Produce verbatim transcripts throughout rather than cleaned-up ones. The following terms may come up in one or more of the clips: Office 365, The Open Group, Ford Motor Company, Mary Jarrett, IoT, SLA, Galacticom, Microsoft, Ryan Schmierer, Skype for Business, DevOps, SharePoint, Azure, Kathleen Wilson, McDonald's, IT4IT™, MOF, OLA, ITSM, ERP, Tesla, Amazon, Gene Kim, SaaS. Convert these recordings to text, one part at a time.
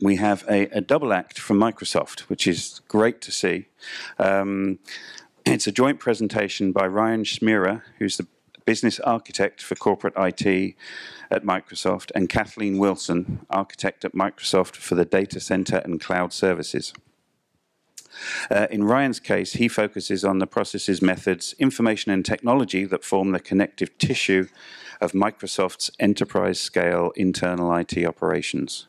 we have a, a double act from Microsoft, which is great to see. Um, it's a joint presentation by Ryan Schmierer, who's the business architect for corporate I T at Microsoft, and Kathleen Wilson, architect at Microsoft for the data center and cloud services. Uh, in Ryan's case, he focuses on the processes, methods, information and technology that form the connective tissue of Microsoft's enterprise-scale internal I T operations.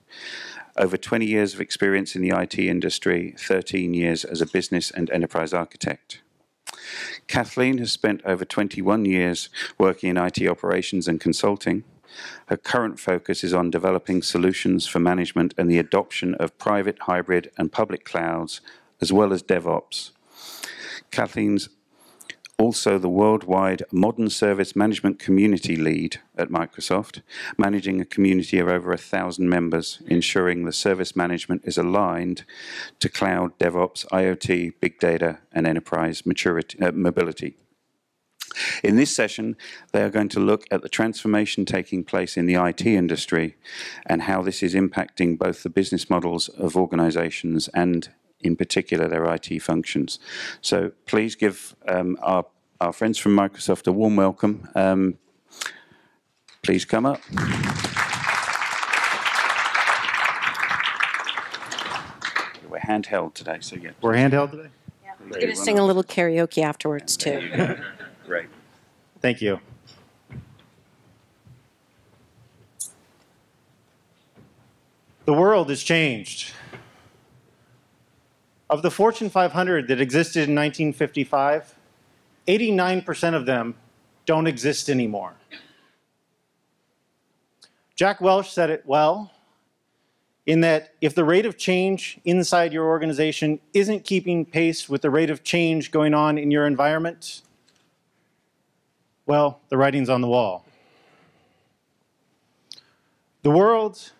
Over twenty years of experience in the I T industry, thirteen years as a business and enterprise architect. Kathleen has spent over twenty-one years working in I T operations and consulting. Her current focus is on developing solutions for management and the adoption of private, hybrid and public clouds, as well as DevOps. Kathleen's also the worldwide modern service management community lead at Microsoft, managing a community of over a thousand members, ensuring the service management is aligned to cloud, DevOps, IoT, big data, and enterprise maturity, uh, mobility. In this session, they are going to look at the transformation taking place in the I T industry and how this is impacting both the business models of organizations and in particular their I T functions. So please give um, our, our friends from Microsoft a warm welcome. Um, please come up. We're handheld today, so yeah. We're handheld today? Yeah. We're going to sing a little karaoke afterwards, too. Great. Thank you. The world has changed. Of the Fortune five hundred that existed in nineteen fifty-five, eighty-nine percent of them don't exist anymore. Jack Welch said it well, in that if the rate of change inside your organization isn't keeping pace with the rate of change going on in your environment, well, the writing's on the wall. The world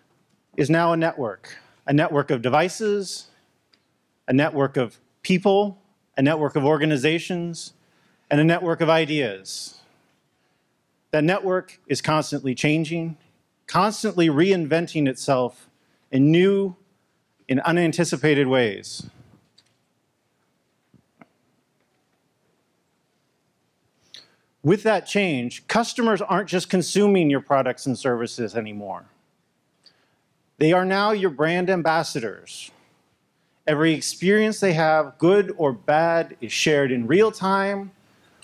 is now a network, a network of devices, a network of people, a network of organizations, and a network of ideas. That network is constantly changing, constantly reinventing itself in new and unanticipated ways. With that change, customers aren't just consuming your products and services anymore. They are now your brand ambassadors. Every experience they have, good or bad, is shared in real time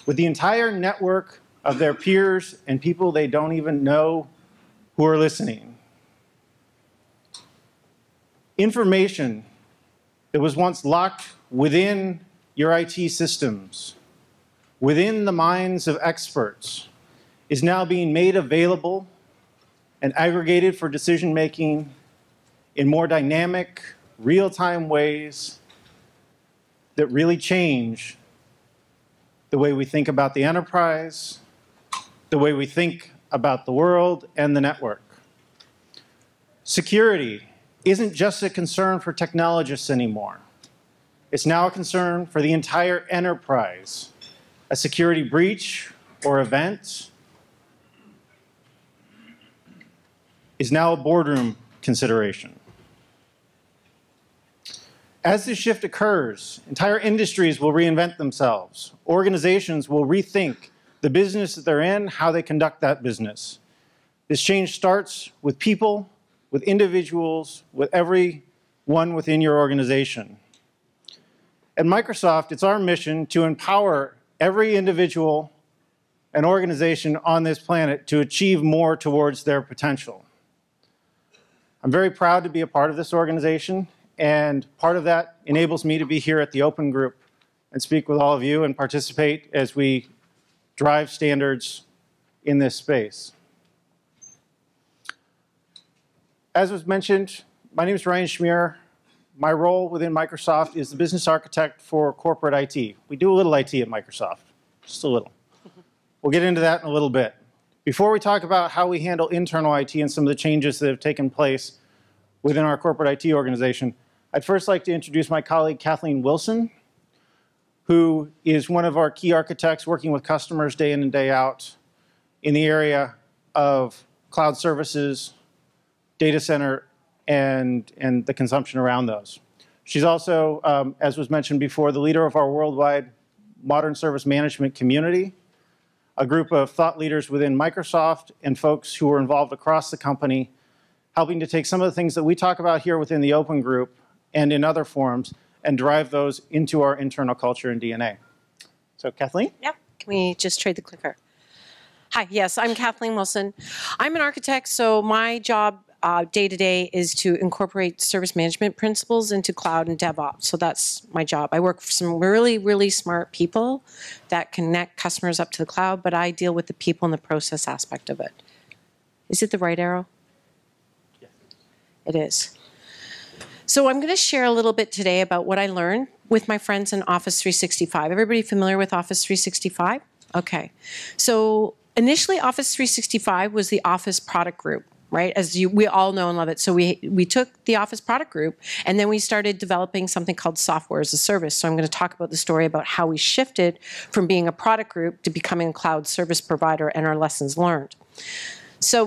with the entire network of their peers and people they don't even know who are listening. Information that was once locked within your I T systems, within the minds of experts, is now being made available and aggregated for decision-making in more dynamic, real-time ways that really change the way we think about the enterprise, the way we think about the world and the network. Security isn't just a concern for technologists anymore. It's now a concern for the entire enterprise. A security breach or event is now a boardroom consideration. As this shift occurs, entire industries will reinvent themselves. Organizations will rethink the business that they're in, how they conduct that business. This change starts with people, with individuals, with everyone within your organization. At Microsoft, it's our mission to empower every individual and organization on this planet to achieve more towards their potential. I'm very proud to be a part of this organization. And part of that enables me to be here at the Open Group and speak with all of you and participate as we drive standards in this space. As was mentioned, my name is Ryan Schmierer. My role within Microsoft is the business architect for corporate I T. We do a little I T at Microsoft, just a little. We'll get into that in a little bit. Before we talk about how we handle internal I T and some of the changes that have taken place within our corporate I T organization, I'd first like to introduce my colleague, Kathleen Wilson, who is one of our key architects working with customers day in and day out in the area of cloud services, data center, and, and the consumption around those. She's also, um, as was mentioned before, the leader of our worldwide modern service management community, a group of thought leaders within Microsoft and folks who are involved across the company, helping to take some of the things that we talk about here within the Open Group and in other forums and drive those into our internal culture and D N A. So Kathleen? Yeah, can we just trade the clicker? Hi, yes, I'm Kathleen Wilson. I'm an architect, so my job Uh, day to day is to incorporate service management principles into cloud and DevOps. So that's my job. I work for some really, really smart people that connect customers up to the cloud, but I deal with the people and the process aspect of it. Is it the right arrow? Yes. It is. So I'm going to share a little bit today about what I learned with my friends in Office three sixty-five. Everybody familiar with Office three sixty-five? Okay. So initially, Office three sixty-five was the Office product group. Right, as you, we all know and love it. So we we took the Office product group, and then we started developing something called software as a service. So I'm going to talk about the story about how we shifted from being a product group to becoming a cloud service provider and our lessons learned. So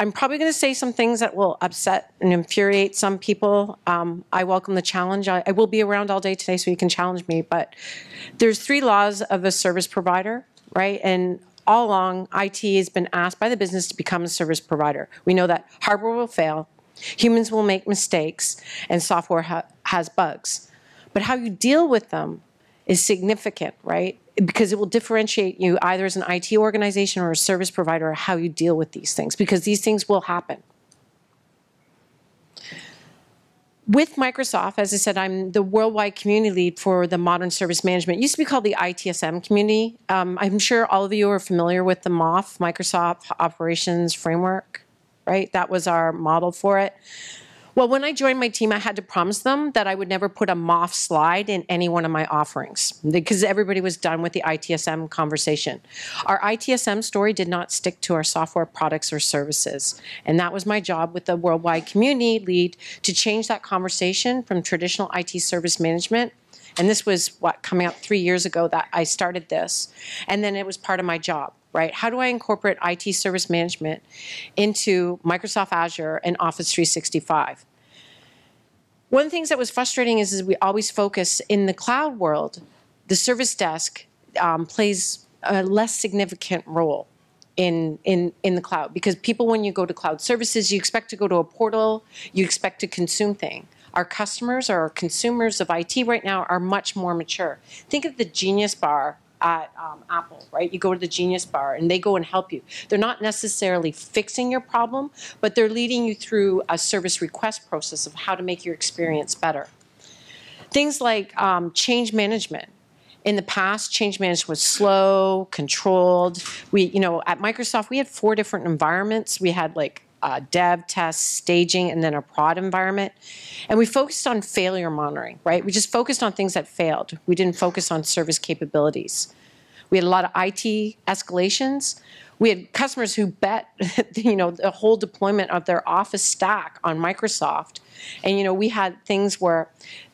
I'm probably going to say some things that will upset and infuriate some people. Um, I welcome the challenge. I, I will be around all day today, so you can challenge me. But there's three laws of a service provider, right? And all along, I T has been asked by the business to become a service provider. We know that hardware will fail, humans will make mistakes, and software ha has bugs. But how you deal with them is significant, right? Because it will differentiate you either as an I T organization or a service provider, how you deal with these things, because these things will happen. With Microsoft, as I said, I'm the worldwide community lead for the modern service management. It used to be called the I T S M community. Um, I'm sure all of you are familiar with the M O F, Microsoft Operations Framework, right? That was our model for it. Well, when I joined my team, I had to promise them that I would never put a M O F slide in any one of my offerings because everybody was done with the I T S M conversation. Our I T S M story did not stick to our software products or services. And that was my job with the worldwide community lead to change that conversation from traditional I T service management. And this was, what, coming up three years ago that I started this. And then it was part of my job. Right? How do I incorporate I T service management into Microsoft Azure and Office three sixty-five? One of the things that was frustrating is, is we always focus in the cloud world, the service desk um, plays a less significant role in, in, in the cloud because people, when you go to cloud services, you expect to go to a portal, you expect to consume things. Our customers or our consumers of I T right now are much more mature. Think of the Genius Bar at um, Apple, right? You go to the Genius Bar and they go and help you. They're not necessarily fixing your problem, but they're leading you through a service request process of how to make your experience better. Things like um, change management. In the past, change management was slow, controlled. We, you know, at Microsoft, we had four different environments. We had like Uh, dev, test, staging, and then a prod environment. And we focused on failure monitoring, right? We just focused on things that failed. We didn't focus on service capabilities. We had a lot of I T escalations. We had customers who bet, you know, the whole deployment of their Office stack on Microsoft. And, you know, we had things where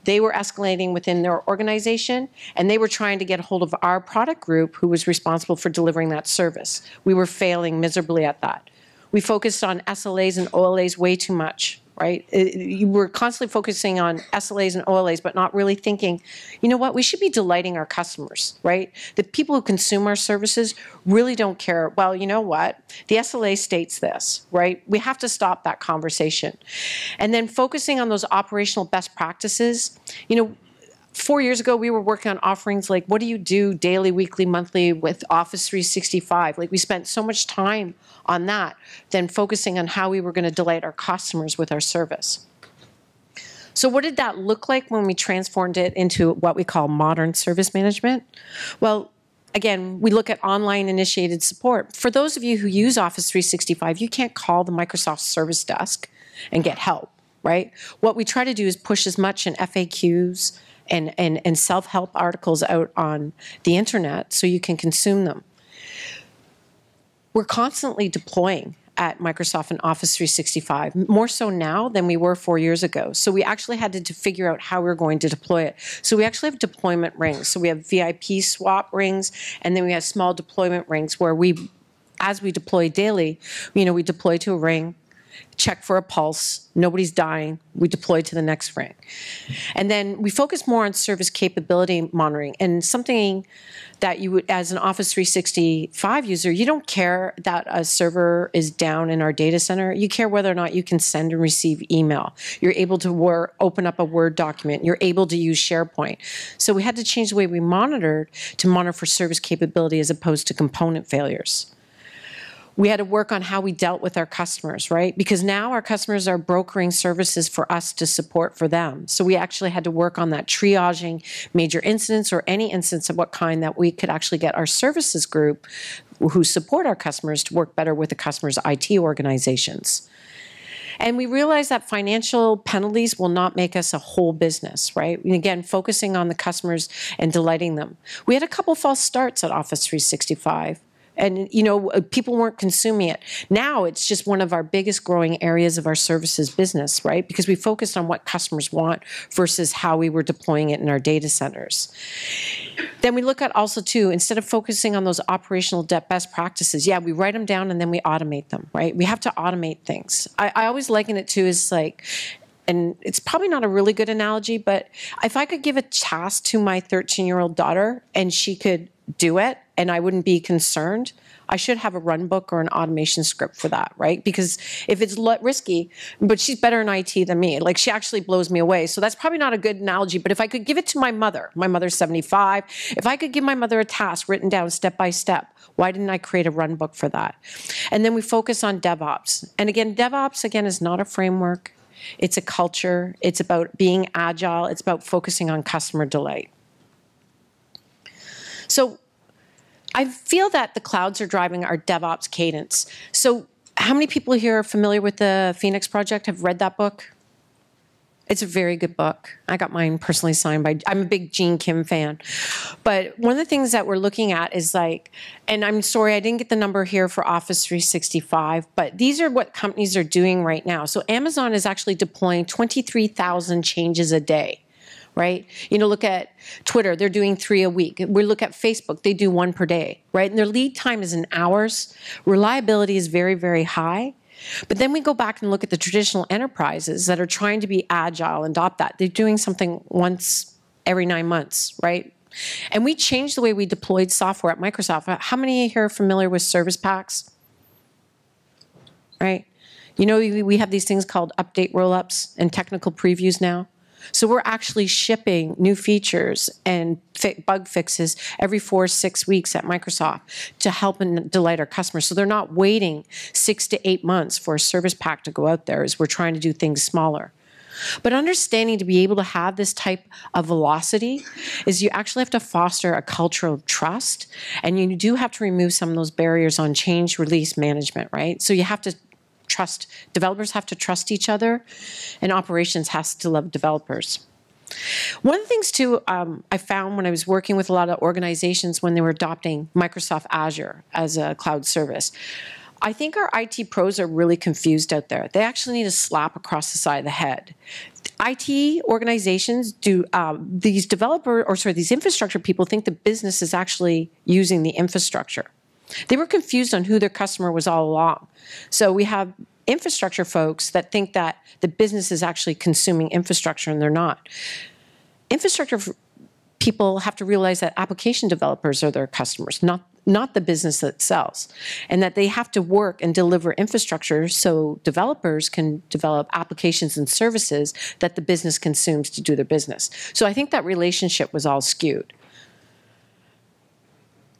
they were escalating within their organization, and they were trying to get a hold of our product group who was responsible for delivering that service. We were failing miserably at that. We focused on S L As and O L As way too much, right? You were constantly focusing on S L As and O L As, but not really thinking, you know what, we should be delighting our customers, right? The people who consume our services really don't care. Well, you know what? The S L A states this, right? We have to stop that conversation. And then focusing on those operational best practices, you know, Four years ago, we were working on offerings like, what do you do daily, weekly, monthly with Office three sixty-five? Like, we spent so much time on that than focusing on how we were going to delight our customers with our service. So what did that look like when we transformed it into what we call modern service management? Well, again, we look at online initiated support. For those of you who use Office three sixty-five, you can't call the Microsoft service desk and get help, right? What we try to do is push as much in F A Qs, and, and, and self-help articles out on the internet so you can consume them. We're constantly deploying at Microsoft and Office three sixty-five, more so now than we were four years ago. So we actually had to, to figure out how we we're going to deploy it. So we actually have deployment rings. So we have V I P swap rings, and then we have small deployment rings where we, as we deploy daily, you know, we deploy to a ring, check for a pulse, nobody's dying, we deploy to the next ring. And then we focus more on service capability monitoring, and something that you would, as an Office three sixty-five user, you don't care that a server is down in our data center. You care whether or not you can send and receive email. You're able to wor- open up a Word document. You're able to use SharePoint. So we had to change the way we monitored to monitor for service capability as opposed to component failures. We had to work on how we dealt with our customers, right? Because now our customers are brokering services for us to support for them. So we actually had to work on that, triaging major incidents or any incidents of what kind that we could actually get our services group who support our customers to work better with the customers' I T organizations. And we realize that financial penalties will not make us a whole business, right? And again, focusing on the customers and delighting them. We had a couple false starts at Office three sixty-five. And, you know, people weren't consuming it. Now it's just one of our biggest growing areas of our services business, right? Because we focused on what customers want versus how we were deploying it in our data centers. Then we look at also, too, instead of focusing on those operational best practices, yeah, we write them down and then we automate them, right? We have to automate things. I, I always liken it to is like... and it's probably not a really good analogy, but if I could give a task to my thirteen-year-old daughter and she could do it and I wouldn't be concerned, I should have a run book or an automation script for that, right? Because if it's risky, but she's better in I T than me. Like, she actually blows me away. So that's probably not a good analogy, but if I could give it to my mother, my mother's seventy-five, if I could give my mother a task written down step by step, why didn't I create a run book for that? And then we focus on DevOps. And again, DevOps, again, is not a framework. It's a culture. It's about being agile. It's about focusing on customer delight. So I feel that the clouds are driving our DevOps cadence. So how many people here are familiar with the Phoenix Project, have read that book? It's a very good book. I got mine personally signed by, I'm a big Gene Kim fan. But one of the things that we're looking at is like, and I'm sorry, I didn't get the number here for Office three sixty-five, but these are what companies are doing right now. So Amazon is actually deploying twenty-three thousand changes a day, right? You know, look at Twitter, they're doing three a week. We look at Facebook, they do one per day, right? And their lead time is in hours. Reliability is very, very high. But then we go back and look at the traditional enterprises that are trying to be agile and adopt that. They're doing something once every nine months, right? And we changed the way we deployed software at Microsoft. How many here are familiar with service packs? Right? You know, we have these things called update roll-ups and technical previews now. So we're actually shipping new features and fi- bug fixes every four or six weeks at Microsoft to help and delight our customers. So they're not waiting six to eight months for a service pack to go out there as we're trying to do things smaller. But understanding to be able to have this type of velocity is you actually have to foster a culture of trust, and you do have to remove some of those barriers on change release management, right? So you have to trust. Developers have to trust each other, and operations has to love developers. One of the things, too, um, I found when I was working with a lot of organizations when they were adopting Microsoft Azure as a cloud service, I think our I T pros are really confused out there. They actually need a slap across the side of the head. I T organizations do, um, these developer, or sorry, these infrastructure people think the business is actually using the infrastructure. They were confused on who their customer was all along. So we have infrastructure folks that think that the business is actually consuming infrastructure, and they're not. Infrastructure people have to realize that application developers are their customers, not, not the business that sells, and that they have to work and deliver infrastructure so developers can develop applications and services that the business consumes to do their business. So I think that relationship was all skewed.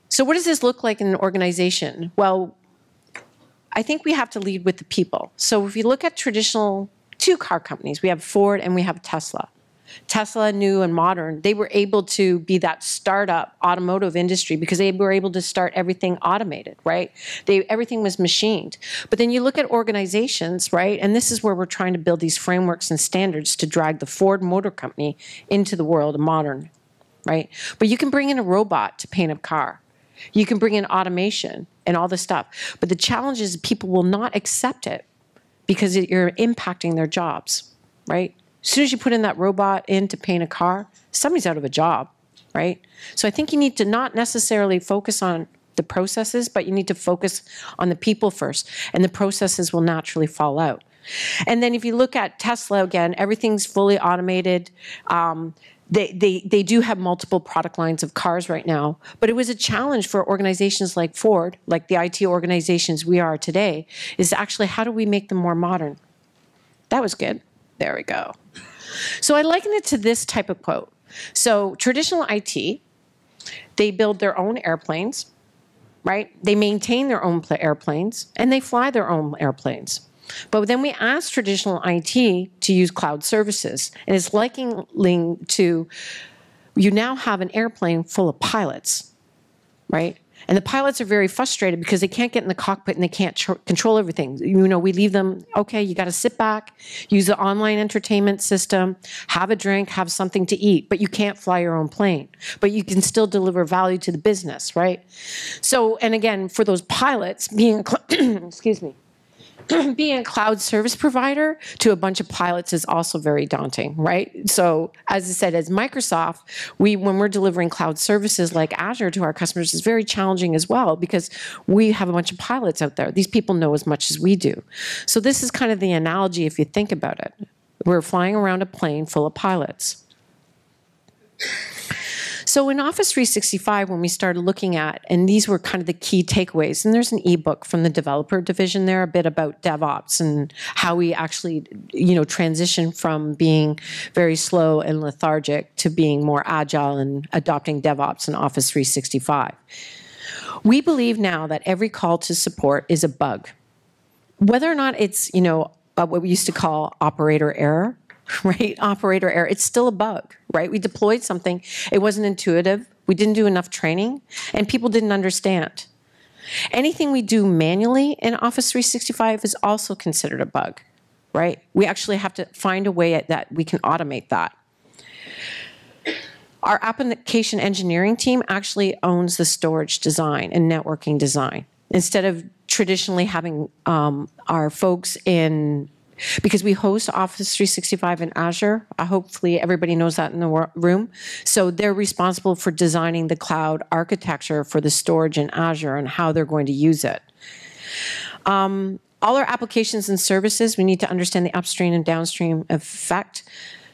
So what does this look like in an organization? Well, I think we have to lead with the people. So if you look at traditional two car companies, we have Ford and we have Tesla. Tesla, new and modern, they were able to be that startup automotive industry because they were able to start everything automated, right? They, everything was machined. But then you look at organizations, right? And this is where we're trying to build these frameworks and standards to drag the Ford Motor Company into the world of modern, right? But you can bring in a robot to paint a car. You can bring in automation and all this stuff. But the challenge is people will not accept it because it, you're impacting their jobs, right? As soon as you put in that robot in to paint a car, somebody's out of a job, right? So I think you need to not necessarily focus on the processes, but you need to focus on the people first. And the processes will naturally fall out. And then if you look at Tesla again, everything's fully automated. Um, They, they, they do have multiple product lines of cars right now, but it was a challenge for organizations like Ford, like the I T organizations we are today, is actually how do we make them more modern? That was good. There we go. So I liken it to this type of quote. So traditional I T, they build their own airplanes, right? They maintain their own airplanes, and they fly their own airplanes. But then we asked traditional I T to use cloud services, and it's likening to you now have an airplane full of pilots, right? And the pilots are very frustrated because they can't get in the cockpit and they can't tr control everything. You know, we leave them, okay, you got to sit back, use the online entertainment system, have a drink, have something to eat, but you can't fly your own plane. But you can still deliver value to the business, right? So, and again, for those pilots being, excuse me, being a cloud service provider to a bunch of pilots is also very daunting, right? So as I said, as Microsoft, we when we're delivering cloud services like Azure to our customers, is very challenging as well because we have a bunch of pilots out there. These people know as much as we do. So this is kind of the analogy if you think about it. We're flying around a plane full of pilots. So in Office three sixty-five, when we started looking at, and these were kind of the key takeaways, and there's an ebook from the developer division there, a bit about DevOps and how we actually, you know, transition from being very slow and lethargic to being more agile and adopting DevOps in Office three sixty-five. We believe now that every call to support is a bug. Whether or not it's, you know, what we used to call operator error, right? Operator error. It's still a bug, right? We deployed something. It wasn't intuitive. We didn't do enough training, and people didn't understand. Anything we do manually in Office three sixty-five is also considered a bug, right? We actually have to find a way at that we can automate that. Our application engineering team actually owns the storage design and networking design. Instead of traditionally having um, our folks in because we host Office three sixty-five in Azure. Uh, hopefully everybody knows that in the room. So they're responsible for designing the cloud architecture for the storage in Azure and how they're going to use it. Um, all our applications and services, we need to understand the upstream and downstream effect.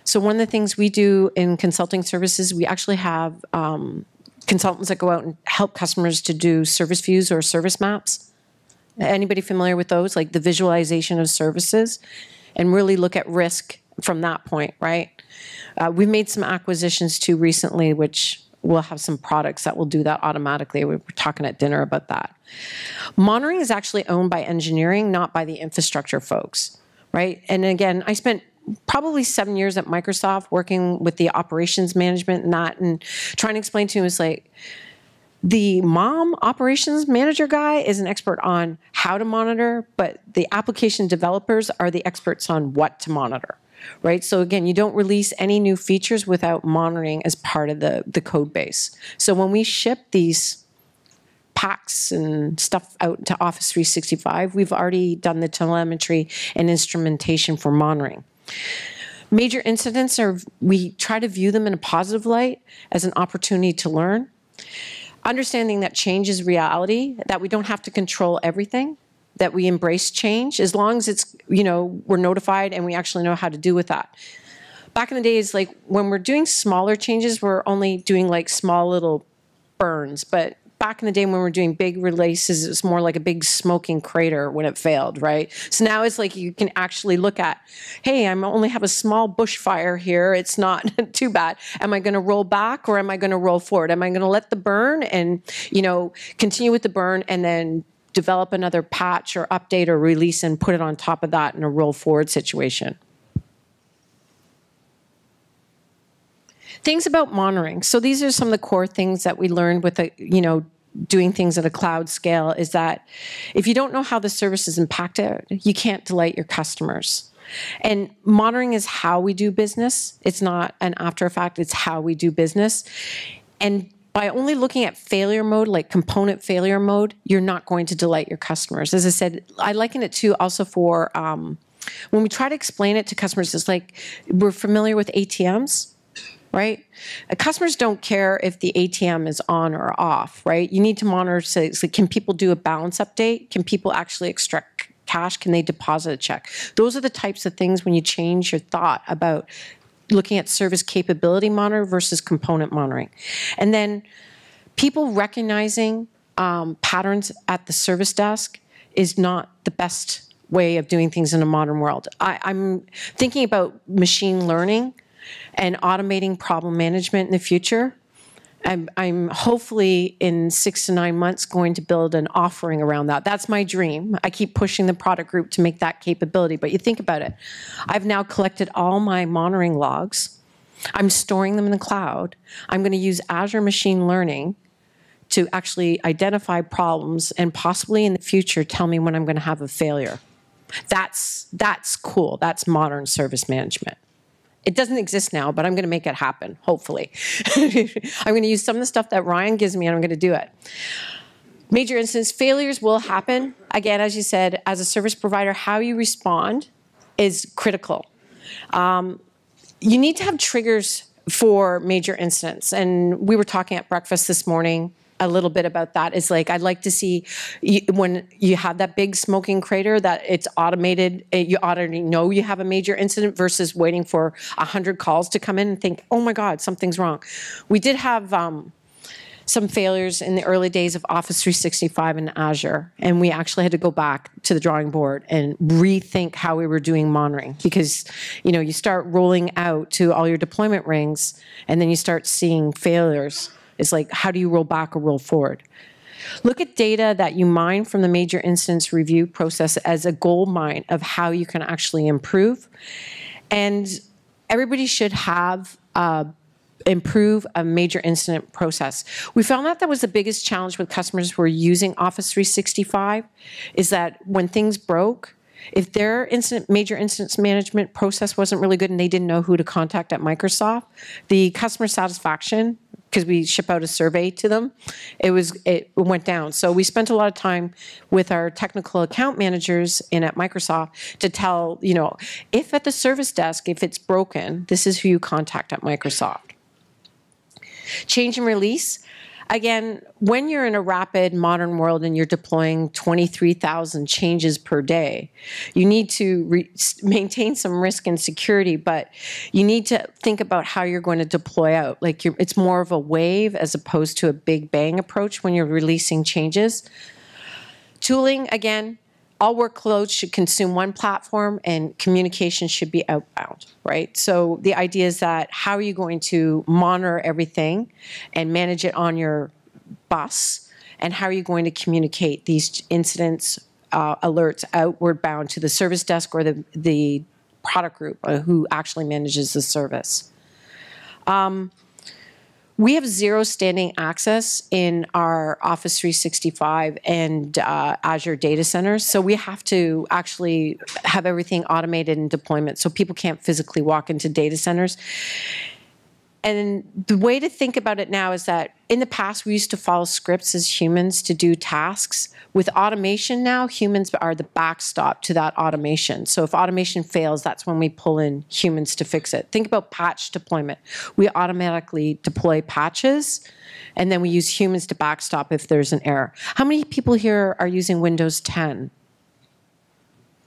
So one of the things we do in consulting services, we actually have um, consultants that go out and help customers to do service views or service maps. Anybody familiar with those, like the visualization of services, and really look at risk from that point, right? Uh, we've made some acquisitions too recently, which we'll have some products that will do that automatically. We were talking at dinner about that. Monitoring is actually owned by engineering, not by the infrastructure folks, right? And again, I spent probably seven years at Microsoft working with the operations management and that, and trying to explain to him, it's like, the mom operations manager guy is an expert on how to monitor, but the application developers are the experts on what to monitor, right? So again, you don't release any new features without monitoring as part of the, the code base. So when we ship these packs and stuff out to Office three sixty-five, we've already done the telemetry and instrumentation for monitoring. Major incidents are, we try to view them in a positive light as an opportunity to learn. Understanding that change is reality, that we don't have to control everything, that we embrace change, as long as it's, you know, we're notified and we actually know how to do with that. Back in the days, like when we're doing smaller changes, we're only doing like small little burns. But back in the day when we were doing big releases, it was more like a big smoking crater when it failed, right? So now it's like you can actually look at, hey, I only have a small bushfire here. It's not too bad. Am I going to roll back or am I going to roll forward? Am I going to let the burn and, you know, continue with the burn and then develop another patch or update or release and put it on top of that in a roll forward situation? Things about monitoring. So these are some of the core things that we learned with, a, you know, doing things at a cloud scale is that if you don't know how the service is impacted, you can't delight your customers. And monitoring is how we do business. It's not an after effect. It's how we do business. And by only looking at failure mode, like component failure mode, you're not going to delight your customers. As I said, I liken it to also for um, when we try to explain it to customers, it's like we're familiar with A T Ms. Right? Customers don't care if the A T M is on or off, right? You need to monitor, so, so can people do a balance update? Can people actually extract cash? Can they deposit a check? Those are the types of things when you change your thought about looking at service capability monitor versus component monitoring. And then people recognizing um, patterns at the service desk is not the best way of doing things in a modern world. I, I'm thinking about machine learning and automating problem management in the future. I'm, I'm hopefully in six to nine months going to build an offering around that. That's my dream. I keep pushing the product group to make that capability, but you think about it. I've now collected all my monitoring logs. I'm storing them in the cloud. I'm going to use Azure machine learning to actually identify problems and possibly in the future tell me when I'm going to have a failure. That's, that's cool. That's modern service management. It doesn't exist now, but I'm going to make it happen, hopefully. I'm going to use some of the stuff that Ryan gives me, and I'm going to do it. Major incidents, failures will happen. Again, as you said, as a service provider, how you respond is critical. Um, you need to have triggers for major incidents. And we were talking at breakfast this morning a little bit about that. It's like, I'd like to see when you have that big smoking crater that it's automated, you already know you have a major incident versus waiting for a hundred calls to come in and think, oh my God, something's wrong. We did have um, some failures in the early days of Office three sixty-five and Azure, and we actually had to go back to the drawing board and rethink how we were doing monitoring, because you know, you start rolling out to all your deployment rings and then you start seeing failures. It's like, how do you roll back or roll forward? Look at data that you mine from the major incidents review process as a gold mine of how you can actually improve. And everybody should have uh, improve a major incident process. We found that that was the biggest challenge with customers who were using Office three sixty-five, is that when things broke, if their incident, major incidents management process wasn't really good and they didn't know who to contact at Microsoft, the customer satisfaction, because we ship out a survey to them, it was it went down. So we spent a lot of time with our technical account managers in at Microsoft to tell, you know, if at the service desk, if it's broken, this is who you contact at Microsoft. Change and release. Again, when you're in a rapid modern world and you're deploying twenty-three thousand changes per day, you need to re maintain some risk and security, but you need to think about how you're going to deploy out. Like you're, it's more of a wave as opposed to a big bang approach when you're releasing changes. Tooling, again, all workloads should consume one platform and communication should be outbound, right? So the idea is that how are you going to monitor everything and manage it on your bus, and how are you going to communicate these incidents, uh, alerts outward bound to the service desk or the, the product group who actually manages the service. Um, We have zero standing access in our Office three sixty-five and uh, Azure data centers, so we have to actually have everything automated in deployment so people can't physically walk into data centers. And the way to think about it now is that in the past, we used to follow scripts as humans to do tasks. With automation now, humans are the backstop to that automation. So if automation fails, that's when we pull in humans to fix it. Think about patch deployment. We automatically deploy patches, and then we use humans to backstop if there's an error. How many people here are using Windows ten?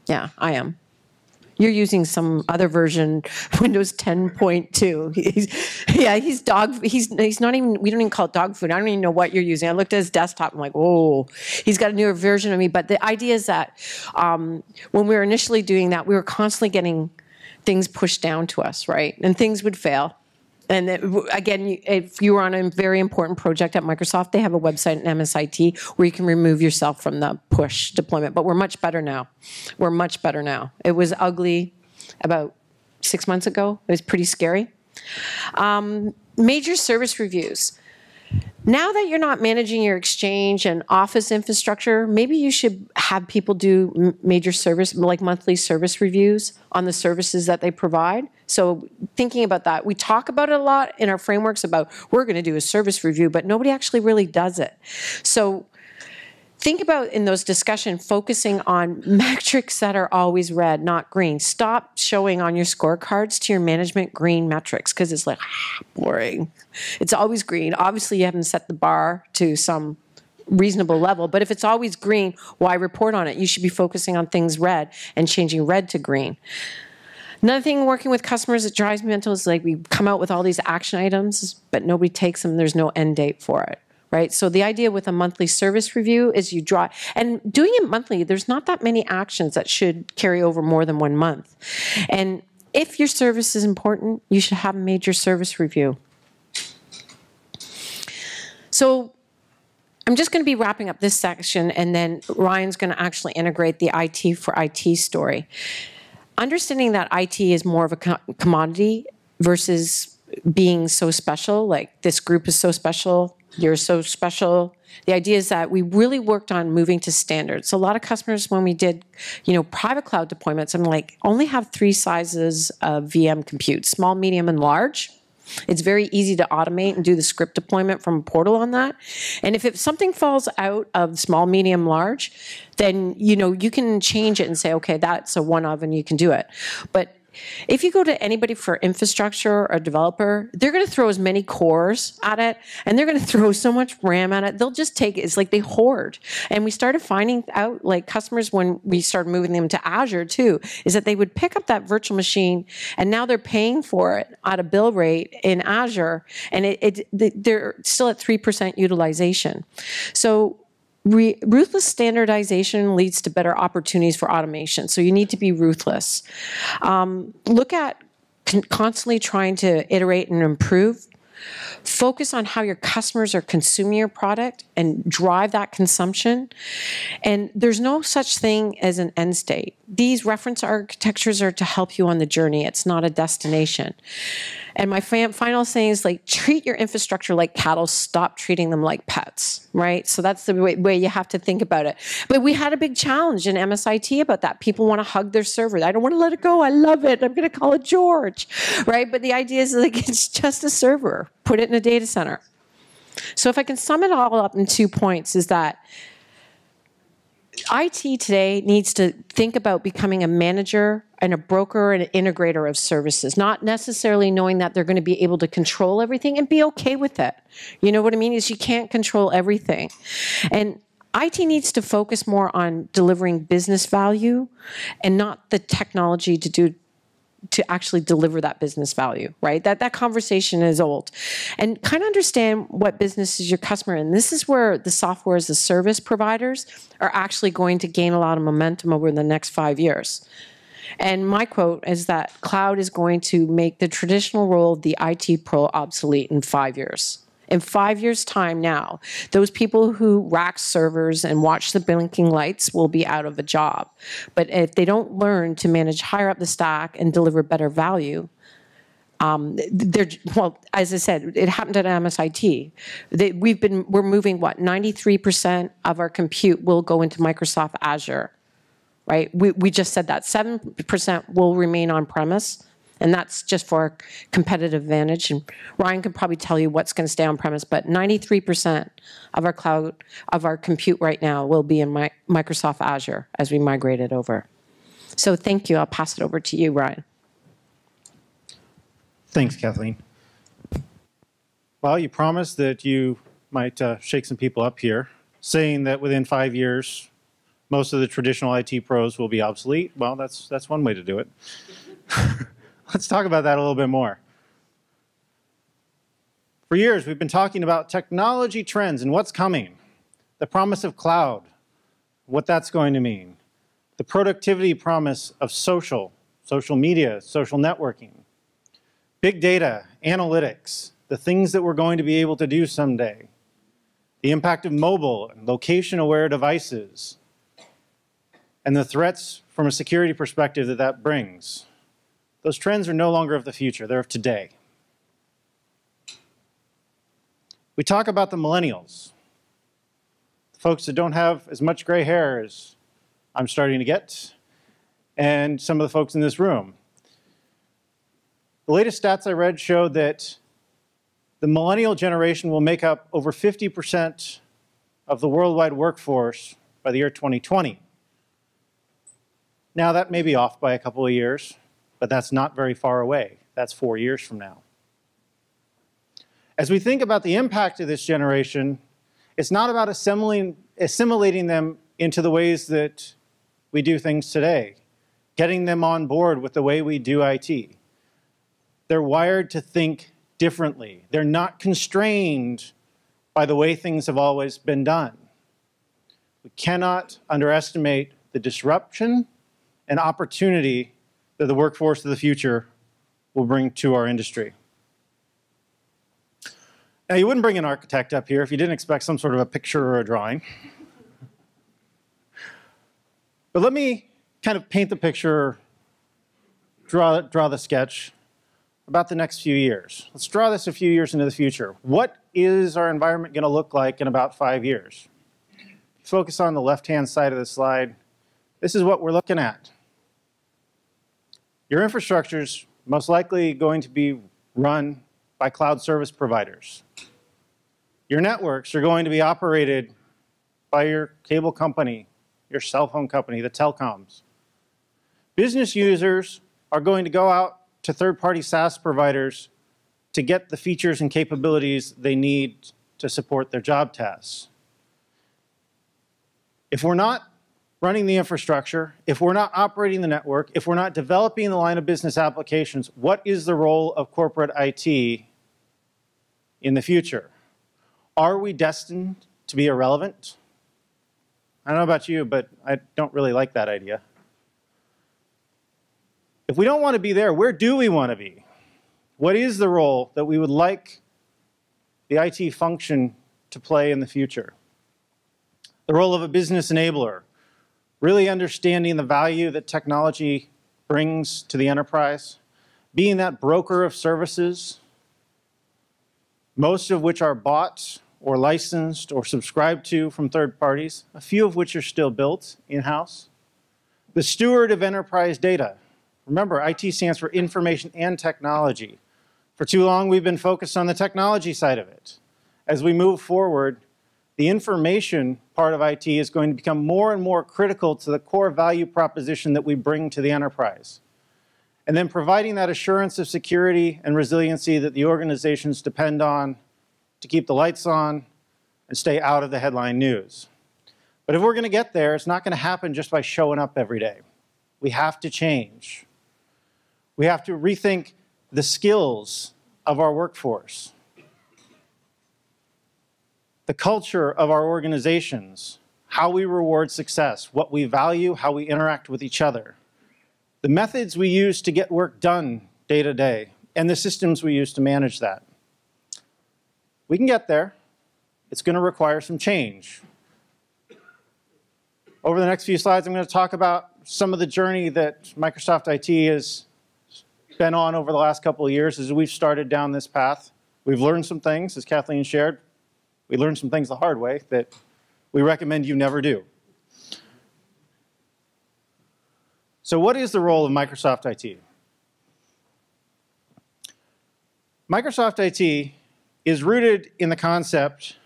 Yeah, I am. You're using some other version, Windows ten point two. He's, yeah, he's dog, he's, he's not even, we don't even call it dog food. I don't even know what you're using. I looked at his desktop, I'm like, whoa, he's got a newer version of me. But the idea is that um, when we were initially doing that, we were constantly getting things pushed down to us, right? And things would fail. And it, again, if you were on a very important project at Microsoft, they have a website in M S I T where you can remove yourself from the push deployment. But we're much better now. We're much better now. It was ugly about six months ago. It was pretty scary. Um, major service reviews. Now that you're not managing your Exchange and Office infrastructure, maybe you should have people do major service, like monthly service reviews on the services that they provide. So thinking about that, we talk about it a lot in our frameworks about we're going to do a service review, but nobody actually really does it. So think about in those discussions focusing on metrics that are always red, not green. Stop showing on your scorecards to your management green metrics, because it's like, ah, boring. It's always green. Obviously, you haven't set the bar to some reasonable level. But if it's always green, why report on it? You should be focusing on things red and changing red to green. Another thing working with customers that drives me mental is like we come out with all these action items, but nobody takes them. There's no end date for it. Right? So the idea with a monthly service review is you draw, and doing it monthly, there's not that many actions that should carry over more than one month. And if your service is important, you should have a major service review. So I'm just going to be wrapping up this section, and then Ryan's going to actually integrate the I T for I T story. Understanding that I T is more of a commodity versus being so special, like this group is so special, you're so special. The idea is that we really worked on moving to standards. So a lot of customers, when we did, you know, private cloud deployments, I'm like, only have three sizes of V M compute, small, medium, and large. It's very easy to automate and do the script deployment from a portal on that. And if it, something falls out of small, medium, large, then, you know, you can change it and say, okay, that's a one-off and you can do it. But if you go to anybody for infrastructure or developer, they're going to throw as many cores at it, and they're going to throw so much RAM at it. They'll just take it. It's like they hoard. And we started finding out, like customers, when we started moving them to Azure too, is that they would pick up that virtual machine, and now they're paying for it at a bill rate in Azure, and it, it they're still at three percent utilization. So Re- ruthless standardization leads to better opportunities for automation. So you need to be ruthless. Um, look at con- constantly trying to iterate and improve. Focus on how your customers are consuming your product and drive that consumption. And there's no such thing as an end state. These reference architectures are to help you on the journey. It's not a destination. And my final saying is, like, treat your infrastructure like cattle. Stop treating them like pets, right? So that's the way, way you have to think about it. But we had a big challenge in M S I T about that. People want to hug their server. I don't want to let it go. I love it. I'm going to call it George, right? But the idea is, like, it's just a server. Put it in a data center. So if I can sum it all up in two points, is that I T today needs to think about becoming a manager and a broker and an integrator of services, not necessarily knowing that they're going to be able to control everything and be okay with it. You know what I mean? Is you can't control everything. And I T needs to focus more on delivering business value and not the technology to do to actually deliver that business value, right? That that conversation is old. And kind of understand what business is your customer. And this is where the software as a service providers are actually going to gain a lot of momentum over the next five years. And my quote is that cloud is going to make the traditional role of the I T pro obsolete in five years. In five years' time now, those people who rack servers and watch the blinking lights will be out of a job. But if they don't learn to manage higher up the stack and deliver better value, um, they're, well, as I said, it happened at M S I T. They, we've been, we're moving, what, ninety-three percent of our compute will go into Microsoft Azure, right? We, we just said that. seven percent will remain on-premise. And that's just for our competitive advantage. And Ryan could probably tell you what's going to stay on premise, but ninety-three percent of our cloud, of our compute right now will be in my, Microsoft Azure as we migrate it over. So thank you. I'll pass it over to you, Ryan. Thanks, Kathleen. Well, you promised that you might uh, shake some people up here, saying that within five years, most of the traditional I T pros will be obsolete. Well, that's, that's one way to do it. Let's talk about that a little bit more. For years, we've been talking about technology trends and what's coming, the promise of cloud, what that's going to mean, the productivity promise of social, social media, social networking, big data, analytics, the things that we're going to be able to do someday, the impact of mobile and location-aware devices, and the threats from a security perspective that that brings. Those trends are no longer of the future, they're of today. We talk about the millennials, the folks that don't have as much gray hair as I'm starting to get, and some of the folks in this room. The latest stats I read showed that the millennial generation will make up over fifty percent of the worldwide workforce by the year twenty twenty. Now that may be off by a couple of years, but that's not very far away. That's four years from now. As we think about the impact of this generation It's not about assimilating, assimilating them into the ways that we do things today, getting them on board with the way we do I T. They're wired to think differently. They're not constrained by the way things have always been done. We cannot underestimate the disruption and opportunity that the workforce of the future will bring to our industry. Now, you wouldn't bring an architect up here if you didn't expect some sort of a picture or a drawing. But let me kind of paint the picture, draw, draw the sketch about the next few years. Let's draw this a few years into the future. What is our environment going to look like in about five years? Focus on the left-hand side of the slide. This is what we're looking at. Your infrastructure is most likely going to be run by cloud service providers. Your networks are going to be operated by your cable company, your cell phone company, the telecoms. Business users are going to go out to third-party SaaS providers to get the features and capabilities they need to support their job tasks. If we're not running the infrastructure, if we're not operating the network, if we're not developing the line of business applications, what is the role of corporate I T in the future? Are we destined to be irrelevant? I don't know about you, but I don't really like that idea. If we don't want to be there, where do we want to be? What is the role that we would like the I T function to play in the future? The role of a business enabler, really understanding the value that technology brings to the enterprise, being that broker of services, most of which are bought or licensed or subscribed to from third parties, a few of which are still built in-house. The steward of enterprise data. Remember, I T stands for information and technology. For too long, we've been focused on the technology side of it. As we move forward, the information part of I T is going to become more and more critical to the core value proposition that we bring to the enterprise. And then providing that assurance of security and resiliency that the organizations depend on to keep the lights on and stay out of the headline news. But if we're going to get there, it's not going to happen just by showing up every day. We have to change. We have to rethink the skills of our workforce, the culture of our organizations, how we reward success, what we value, how we interact with each other, the methods we use to get work done day to day, and the systems we use to manage that. We can get there. It's going to require some change. Over the next few slides, I'm going to talk about some of the journey that Microsoft I T has been on over the last couple of years as we've started down this path. We've learned some things, as Kathleen shared. We learned some things the hard way that we recommend you never do. So what is the role of Microsoft I T? Microsoft I T is rooted in the concept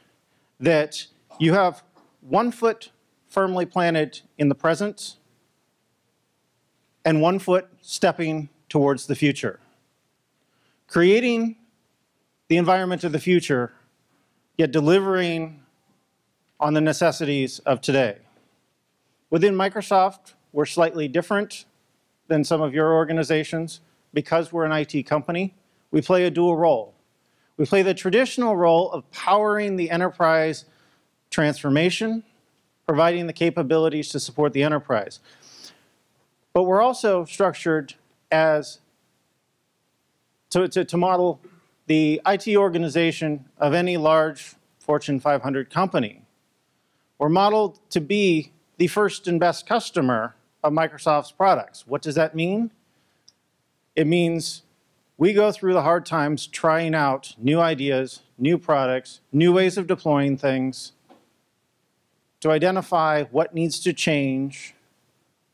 that you have one foot firmly planted in the present and one foot stepping towards the future. Creating the environment of the future, yet delivering on the necessities of today. Within Microsoft, we're slightly different than some of your organizations because we're an I T company. We play a dual role. We play the traditional role of powering the enterprise transformation, providing the capabilities to support the enterprise. But we're also structured as to, to, to model the I T organization of any large Fortune five hundred company. We're modeled to be the first and best customer of Microsoft's products. What does that mean? It means we go through the hard times trying out new ideas, new products, new ways of deploying things to identify what needs to change,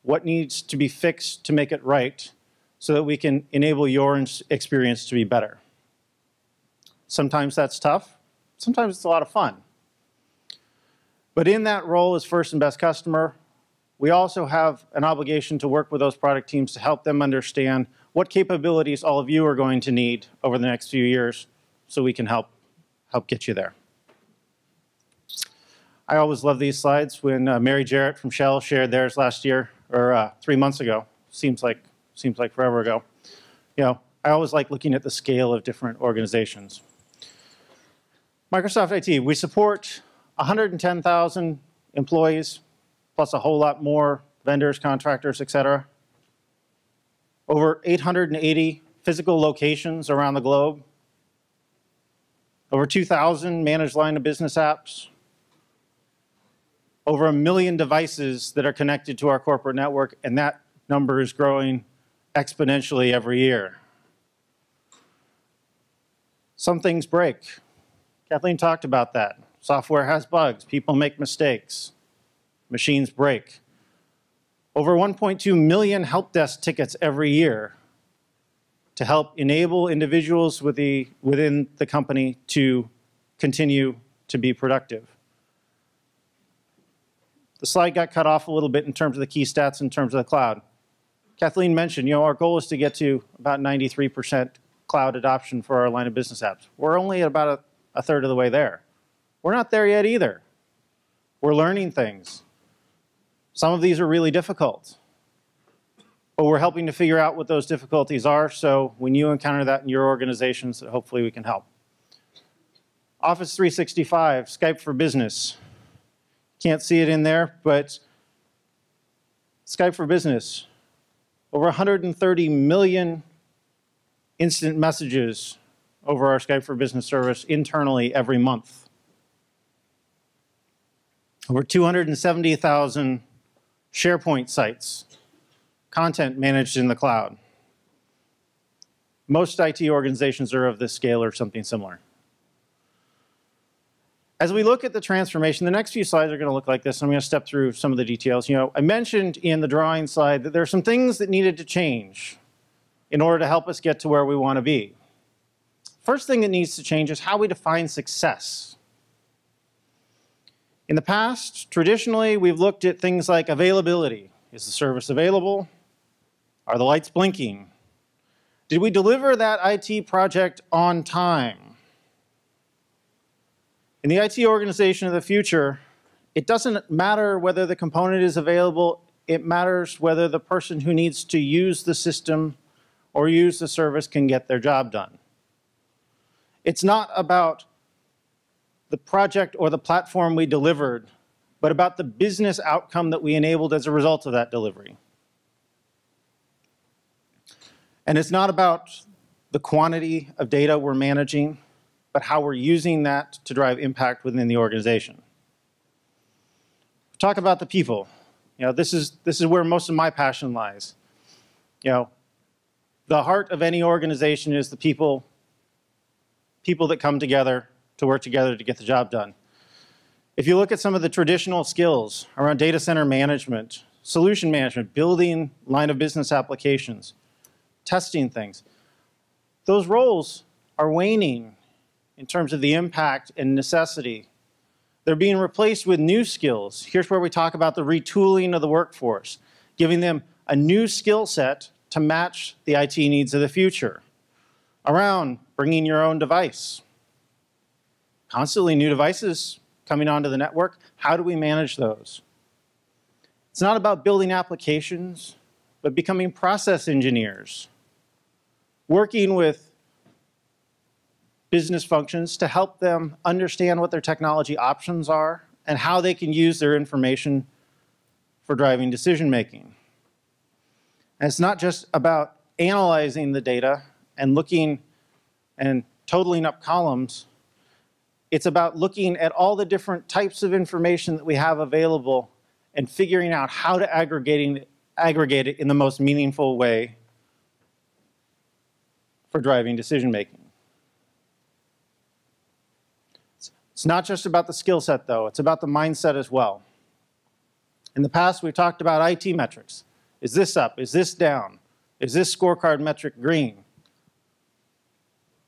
what needs to be fixed to make it right, so that we can enable your experience to be better. Sometimes that's tough. Sometimes it's a lot of fun. But in that role as first and best customer, we also have an obligation to work with those product teams to help them understand what capabilities all of you are going to need over the next few years so we can help, help get you there. I always love these slides. When uh, Mary Jarrett from Shell shared theirs last year, or uh, three months ago, seems like seems like forever ago. You know, I always like looking at the scale of different organizations. Microsoft I T, we support one hundred ten thousand employees, plus a whole lot more vendors, contractors, et cetera. Over eight hundred eighty physical locations around the globe. Over two thousand managed line of business apps. Over a million devices that are connected to our corporate network, and that number is growing exponentially every year. Some things break. Kathleen talked about that. Software has bugs. People make mistakes. Machines break. Over one point two million help desk tickets every year to help enable individuals with the, within the company to continue to be productive. The slide got cut off a little bit in terms of the key stats in terms of the cloud. Kathleen mentioned, you know, our goal is to get to about ninety-three percent cloud adoption for our line of business apps. We're only at about a, a third of the way there. We're not there yet either. We're learning things. Some of these are really difficult, but we're helping to figure out what those difficulties are, so when you encounter that in your organizations, hopefully we can help. Office three sixty-five, Skype for Business. Can't see it in there, but Skype for Business. Over one hundred thirty million instant messages over our Skype for Business service internally every month. Over two hundred seventy thousand SharePoint sites, content managed in the cloud. Most I T organizations are of this scale or something similar. As we look at the transformation, the next few slides are going to look like this. I'm going to step through some of the details. You know, I mentioned in the drawing slide that there are some things that needed to change in order to help us get to where we want to be. First thing that needs to change is how we define success. In the past, traditionally, we've looked at things like availability. Is the service available? Are the lights blinking? Did we deliver that I T project on time? In the I T organization of the future, it doesn't matter whether the component is available. It matters whether the person who needs to use the system or use the service can get their job done. It's not about the project or the platform we delivered, but about the business outcome that we enabled as a result of that delivery. And it's not about the quantity of data we're managing, but how we're using that to drive impact within the organization. Talk about the people. You know, this is, this is where most of my passion lies. You know, the heart of any organization is the people, people that come together to work together to get the job done. If you look at some of the traditional skills around data center management, solution management, building line of business applications, testing things, those roles are waning in terms of the impact and necessity. They're being replaced with new skills. Here's where we talk about the retooling of the workforce, giving them a new skill set to match the I T needs of the future, around bringing your own device. Constantly new devices coming onto the network. How do we manage those? It's not about building applications, but becoming process engineers, working with business functions to help them understand what their technology options are and how they can use their information for driving decision making. And it's not just about analyzing the data and looking and totaling up columns. It's about looking at all the different types of information that we have available and figuring out how to aggregating, aggregate it in the most meaningful way for driving decision making. It's not just about the skill set, though. It's about the mindset as well. In the past, we've talked about I T metrics. Is this up? Is this down? Is this scorecard metric green?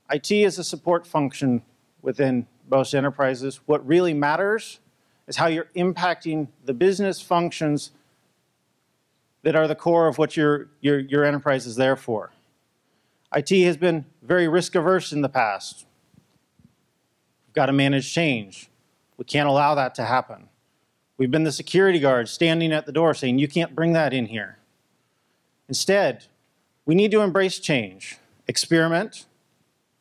I T is a support function within most enterprises. What really matters is how you're impacting the business functions that are the core of what your, your, your enterprise is there for. I T has been very risk averse in the past. We've got to manage change. We can't allow that to happen. We've been the security guards standing at the door saying, you can't bring that in here. Instead, we need to embrace change, experiment,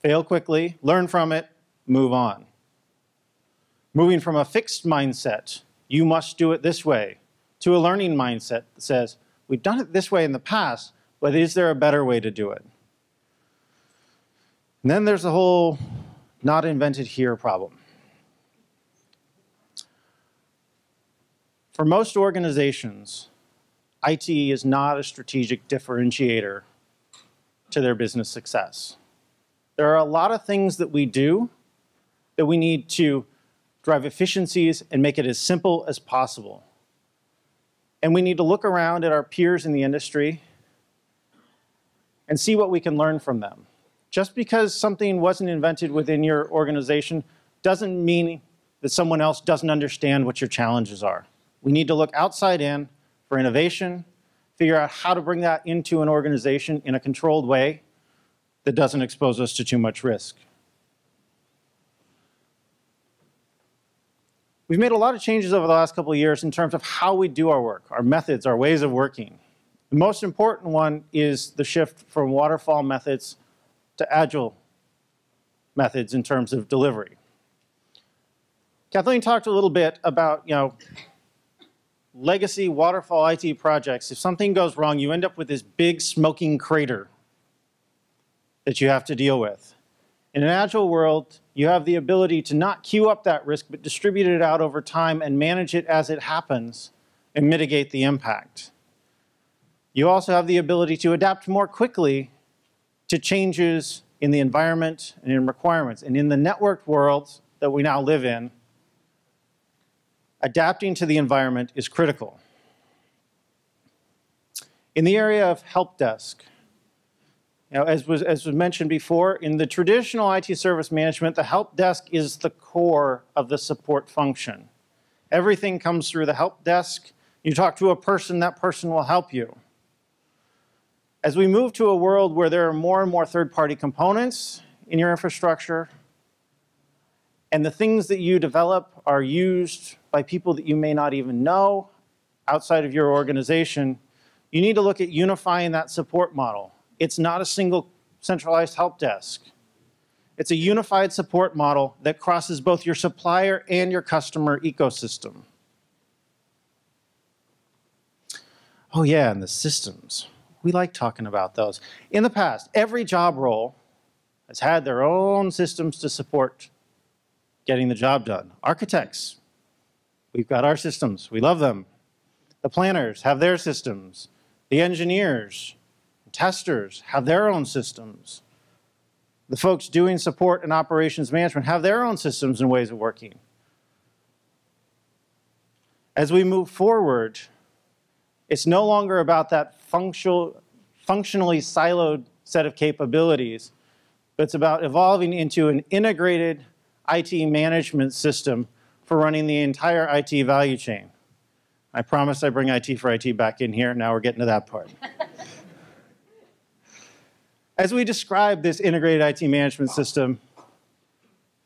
fail quickly, learn from it, move on. Moving from a fixed mindset, you must do it this way, to a learning mindset that says, we've done it this way in the past, but is there a better way to do it? And then there's the whole not invented here problem. For most organizations, I T is not a strategic differentiator to their business success. There are a lot of things that we do that we need to drive efficiencies and make it as simple as possible. And we need to look around at our peers in the industry and see what we can learn from them. Just because something wasn't invented within your organization doesn't mean that someone else doesn't understand what your challenges are. We need to look outside in for innovation, figure out how to bring that into an organization in a controlled way that doesn't expose us to too much risk. We've made a lot of changes over the last couple of years in terms of how we do our work, our methods, our ways of working. The most important one is the shift from waterfall methods to agile methods in terms of delivery. Kathleen talked a little bit about, you know, legacy waterfall I T projects. If something goes wrong, you end up with this big smoking crater that you have to deal with. In an agile world, you have the ability to not queue up that risk, but distribute it out over time and manage it as it happens and mitigate the impact. You also have the ability to adapt more quickly to changes in the environment and in requirements. And in the networked world that we now live in, adapting to the environment is critical. In the area of help desk, now, as was, as was mentioned before, in the traditional I T service management, the help desk is the core of the support function. Everything comes through the help desk. You talk to a person, that person will help you. As we move to a world where there are more and more third-party components in your infrastructure, and the things that you develop are used by people that you may not even know outside of your organization, you need to look at unifying that support model. It's not a single centralized help desk. It's a unified support model that crosses both your supplier and your customer ecosystem. Oh yeah, and the systems. We like talking about those. In the past, every job role has had their own systems to support getting the job done. Architects, we've got our systems. We love them. The planners have their systems. The engineers, testers have their own systems. The folks doing support and operations management have their own systems and ways of working. As we move forward, it's no longer about that functional, functionally siloed set of capabilities, but it's about evolving into an integrated I T management system for running the entire I T value chain. I promise I bring I T for I T back in here. Now we're getting to that part. As we describe this integrated I T management system,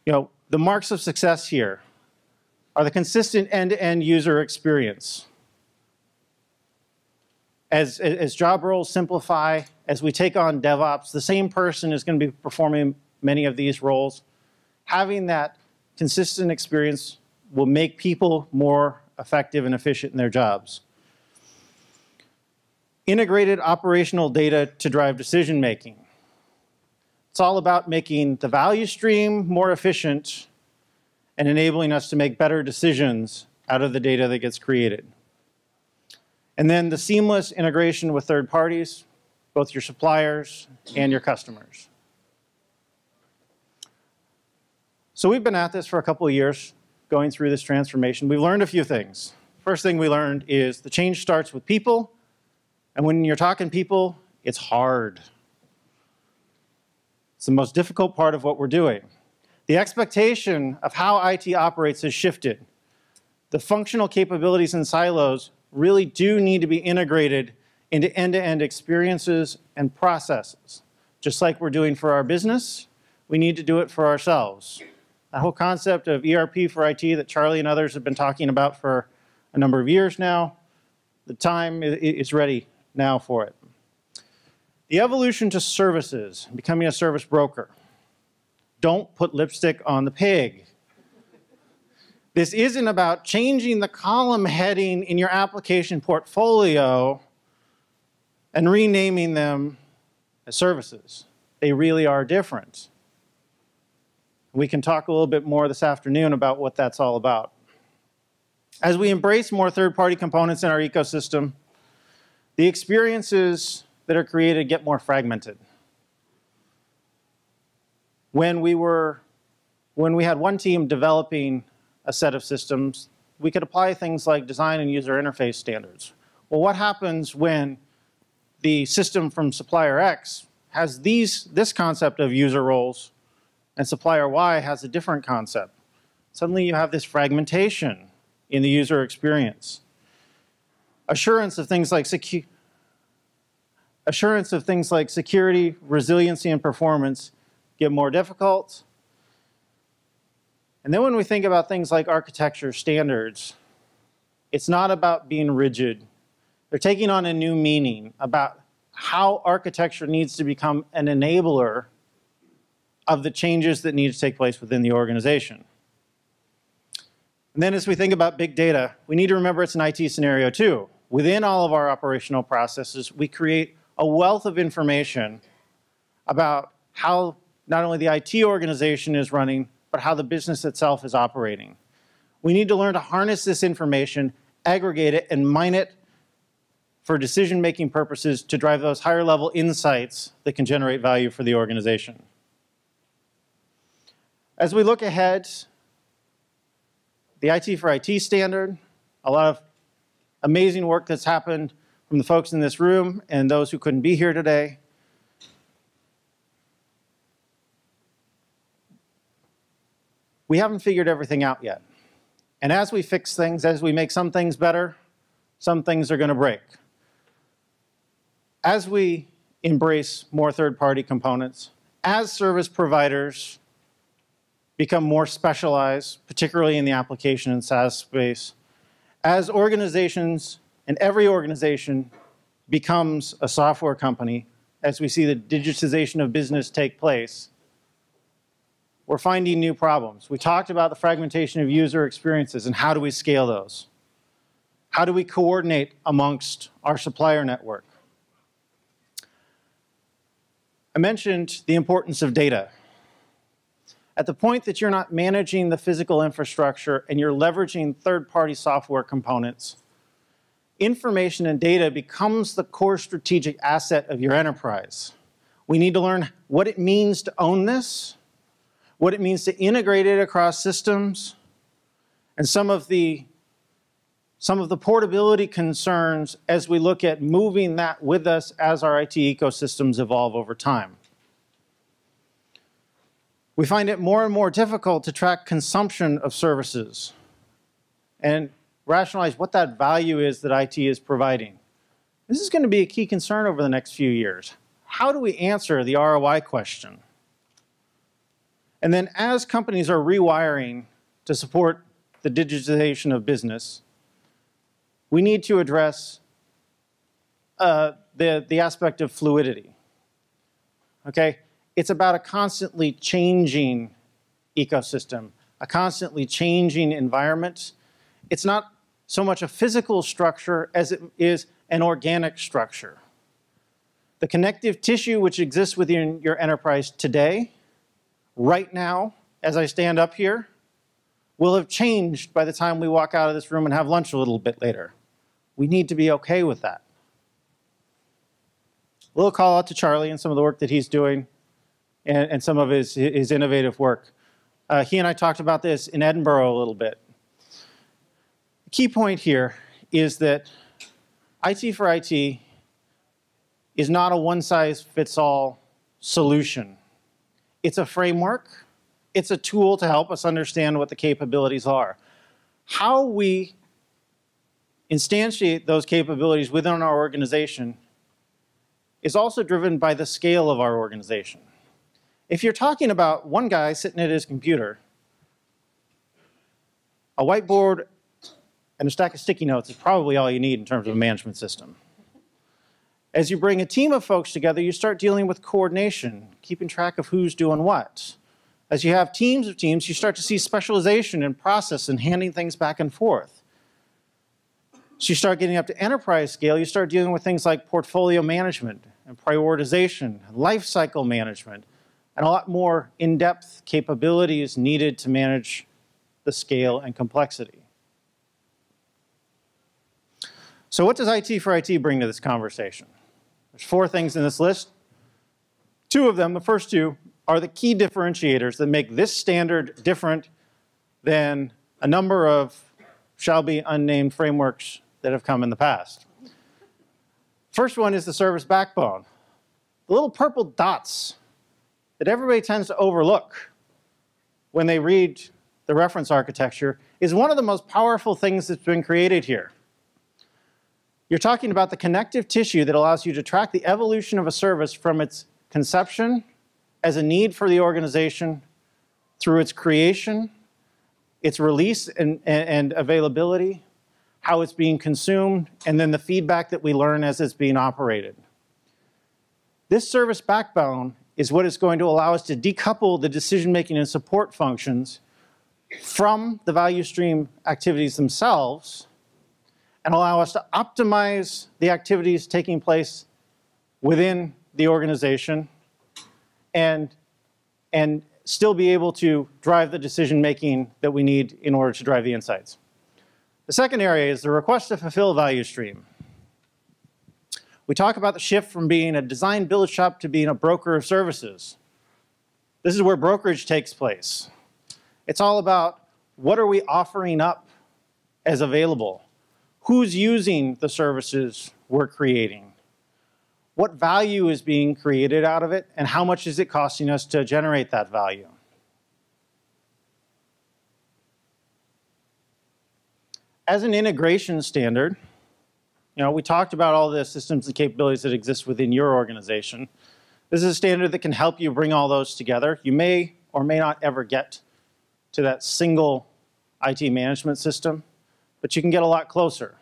you know, the marks of success here are the consistent end-to-end user experience. As, as job roles simplify, as we take on DevOps, the same person is going to be performing many of these roles. Having that consistent experience will make people more effective and efficient in their jobs. Integrated operational data to drive decision making. It's all about making the value stream more efficient and enabling us to make better decisions out of the data that gets created. And then the seamless integration with third parties, both your suppliers and your customers. So we've been at this for a couple of years, going through this transformation. We've learned a few things. First thing we learned is the change starts with people, and when you're talking people, it's hard. It's the most difficult part of what we're doing. The expectation of how I T operates has shifted. The functional capabilities and silos really do need to be integrated into end-to-end experiences and processes. Just like we're doing for our business, we need to do it for ourselves. the whole concept of E R P for I T that Charlie and others have been talking about for a number of years now. The time is ready now for it. The evolution to services, becoming a service broker. Don't put lipstick on the pig. This isn't about changing the column heading in your application portfolio and renaming them as services. They really are different. We can talk a little bit more this afternoon about what that's all about. As we embrace more third-party components in our ecosystem, the experiences that are created get more fragmented. When we were, when we had one team developing a set of systems, we could apply things like design and user interface standards. Well, what happens when the system from supplier X has these, this concept of user roles, and supplier Y has a different concept? Suddenly you have this fragmentation in the user experience. Assurance of things like secu- assurance of things like security, resiliency, and performance get more difficult. And then when we think about things like architecture standards, it's not about being rigid. They're taking on a new meaning about how architecture needs to become an enabler of the changes that need to take place within the organization. And then as we think about big data, we need to remember it's an I T scenario too. Within all of our operational processes, we create a wealth of information about how not only the I T organization is running, but how the business itself is operating. We need to learn to harness this information, aggregate it, and mine it for decision-making purposes to drive those higher-level insights that can generate value for the organization. As we look ahead, the I T for I T standard, a lot of amazing work that's happened from the folks in this room and those who couldn't be here today. We haven't figured everything out yet. And as we fix things, as we make some things better, some things are going to break. As we embrace more third-party components, as service providers become more specialized, particularly in the application and SaaS space, as organizations, and every organization becomes a software company, as we see the digitization of business take place, we're finding new problems. We talked about the fragmentation of user experiences and how do we scale those? How do we coordinate amongst our supplier network? I mentioned the importance of data. At the point that you're not managing the physical infrastructure and you're leveraging third-party software components, information and data becomes the core strategic asset of your enterprise. We need to learn what it means to own this, what it means to integrate it across systems, and some of the, some of the portability concerns as we look at moving that with us as our I T ecosystems evolve over time. We find it more and more difficult to track consumption of services and rationalize what that value is that I T is providing. This is going to be a key concern over the next few years. How do we answer the R O I question? And then as companies are rewiring to support the digitization of business, we need to address uh, the, the aspect of fluidity. Okay? It's about a constantly changing ecosystem, a constantly changing environment. It's not so much a physical structure as it is an organic structure. The connective tissue which exists within your enterprise today, right now, as I stand up here, will have changed by the time we walk out of this room and have lunch a little bit later. We need to be okay with that. A little call out to Charlie and some of the work that he's doing. And, and some of his, his innovative work. Uh, he and I talked about this in Edinburgh a little bit. The key point here is that I T for I T is not a one-size-fits-all solution. It's a framework. It's a tool to help us understand what the capabilities are. How we instantiate those capabilities within our organization is also driven by the scale of our organization. If you're talking about one guy sitting at his computer a whiteboard and a stack of sticky notes is probably all you need in terms of a management system. As you bring a team of folks together, you start dealing with coordination, keeping track of who's doing what. As you have teams of teams, you start to see specialization in process and handing things back and forth. So you start getting up to enterprise scale, you start dealing with things like portfolio management and prioritization, lifecycle management, and a lot more in-depth capabilities needed to manage the scale and complexity. So what does I T for I T bring to this conversation? There's four things in this list. Two of them, the first two, are the key differentiators that make this standard different than a number of shall be unnamed frameworks that have come in the past. First one is the service backbone. The little purple dots that everybody tends to overlook when they read the reference architecture is one of the most powerful things that's been created here. You're talking about the connective tissue that allows you to track the evolution of a service from its conception as a need for the organization, through its creation, its release and, and, and availability, how it's being consumed, and then the feedback that we learn as it's being operated. This service backbone is what is going to allow us to decouple the decision-making and support functions from the value stream activities themselves, and allow us to optimize the activities taking place within the organization and, and still be able to drive the decision-making that we need in order to drive the insights. The second area is the request to fulfill value stream. We talk about the shift from being a design build shop to being a broker of services. This is where brokerage takes place. It's all about what are we offering up as available? Who's using the services we're creating? What value is being created out of it, and how much is it costing us to generate that value? As an integration standard, you know, we talked about all the systems and capabilities that exist within your organization. This is a standard that can help you bring all those together. You may or may not ever get to that single I T management system, but you can get a lot closer.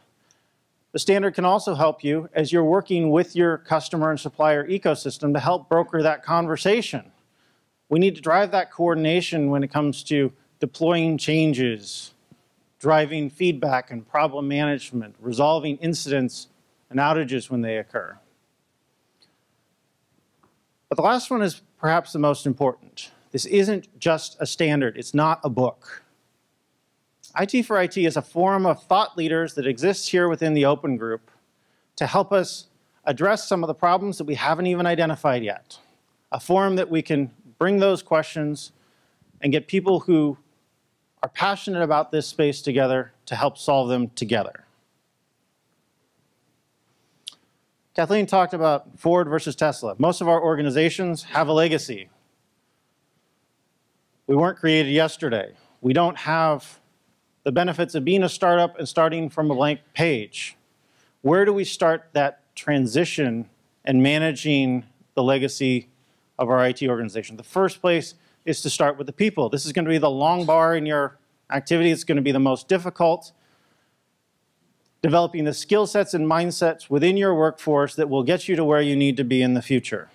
The standard can also help you as you're working with your customer and supplier ecosystem to help broker that conversation. We need to drive that coordination when it comes to deploying changes, driving feedback and problem management, resolving incidents and outages when they occur. But the last one is perhaps the most important. This isn't just a standard, it's not a book. I T for I T is a forum of thought leaders that exists here within the Open Group to help us address some of the problems that we haven't even identified yet. A forum that we can bring those questions and get people who are passionate about this space together to help solve them together. Kathleen talked about Ford versus Tesla. Most of our organizations have a legacy. We weren't created yesterday. We don't have the benefits of being a startup and starting from a blank page. Where do we start that transition and managing the legacy of our I T organization? The first place is to start with the people. This is going to be the long bar in your activity. It's going to be the most difficult. Developing the skill sets and mindsets within your workforce that will get you to where you need to be in the future.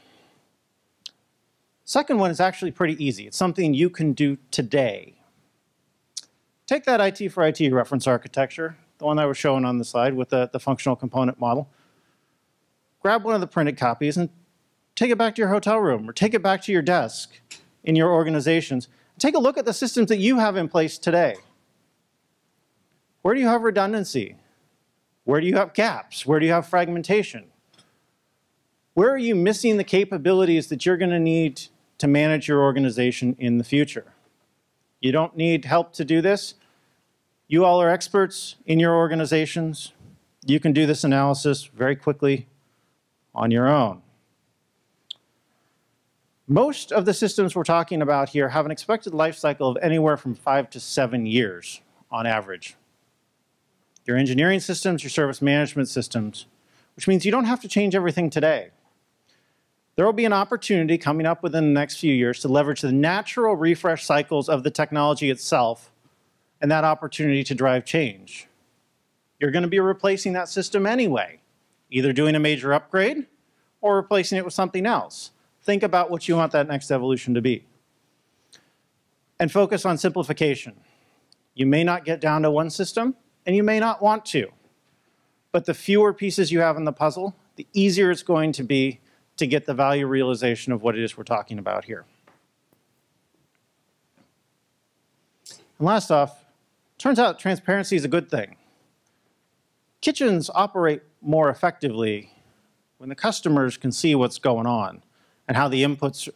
Second one is actually pretty easy. It's something you can do today. Take that I T for I T reference architecture, the one I was showing on the slide with the, the functional component model. Grab one of the printed copies and take it back to your hotel room or take it back to your desk in your organizations. Take a look at the systems that you have in place today. Where do you have redundancy? Where do you have gaps? Where do you have fragmentation? Where are you missing the capabilities that you're going to need to manage your organization in the future? You don't need help to do this. You all are experts in your organizations. You can do this analysis very quickly on your own. Most of the systems we're talking about here have an expected life cycle of anywhere from five to seven years on average. Your engineering systems, your service management systems, which means you don't have to change everything today. There will be an opportunity coming up within the next few years to leverage the natural refresh cycles of the technology itself and that opportunity to drive change. You're going to be replacing that system anyway, either doing a major upgrade or replacing it with something else. Think about what you want that next evolution to be. And focus on simplification. You may not get down to one system, and you may not want to. But the fewer pieces you have in the puzzle, the easier it's going to be to get the value realization of what it is we're talking about here. And last off, turns out transparency is a good thing. Kitchens operate more effectively when the customers can see what's going on and how the inputs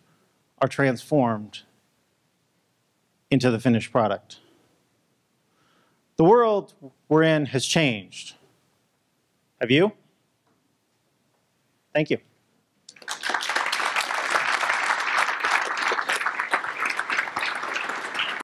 are transformed into the finished product. The world we're in has changed. Have you? Thank you.